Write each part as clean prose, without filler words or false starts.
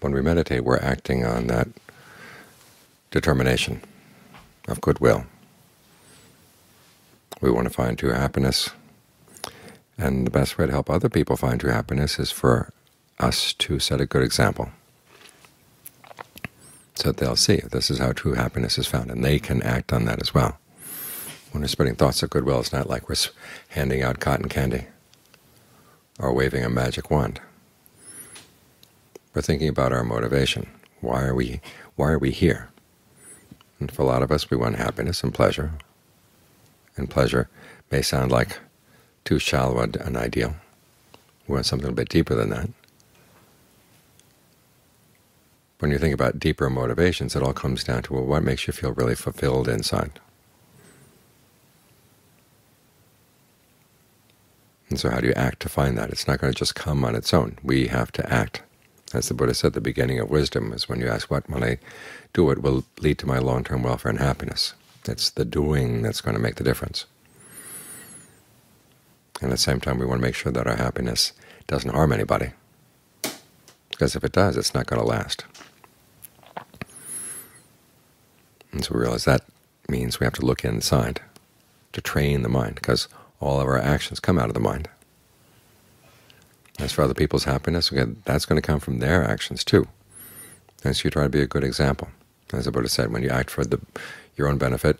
when we meditate, we're acting on that determination of goodwill. We want to find true happiness, and the best way to help other people find true happiness is for us to set a good example, so that they'll see this is how true happiness is found, and they can act on that as well. When we're spreading thoughts of goodwill, it's not like we're handing out cotton candy or waving a magic wand. We're thinking about our motivation. Why are we here? And for a lot of us, we want happiness and pleasure. And pleasure may sound like too shallow an ideal. We want something a bit deeper than that. When you think about deeper motivations, it all comes down to, well, what makes you feel really fulfilled inside? And so how do you act to find that? It's not going to just come on its own. We have to act. As the Buddha said, the beginning of wisdom is when you ask, what will I do? What will lead to my long-term welfare and happiness? It's the doing that's going to make the difference. And at the same time, we want to make sure that our happiness doesn't harm anybody, because if it does, it's not going to last. And so we realize that means we have to look inside to train the mind, because all of our actions come out of the mind. As for other people's happiness, that's going to come from their actions too. And so you try to be a good example. As the Buddha said, when you act for your own benefit,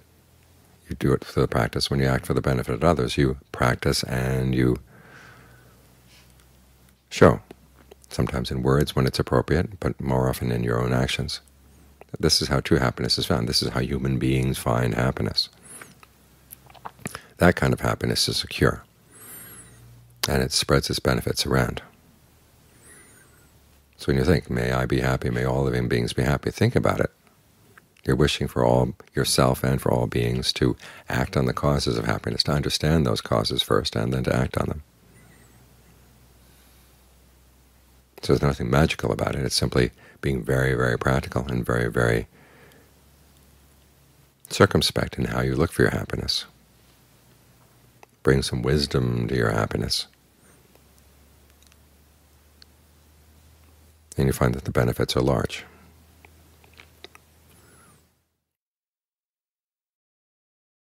you do it for the practice. When you act for the benefit of others, you practice and you show, sometimes in words when it's appropriate, but more often in your own actions. This is how true happiness is found. This is how human beings find happiness. That kind of happiness is secure, and it spreads its benefits around. So when you think, may I be happy, may all living beings be happy, think about it. You're wishing for all yourself and for all beings to act on the causes of happiness, to understand those causes first and then to act on them. So there's nothing magical about it. It's simply being very, very practical and very, very circumspect in how you look for your happiness. Bring some wisdom to your happiness. And you find that the benefits are large.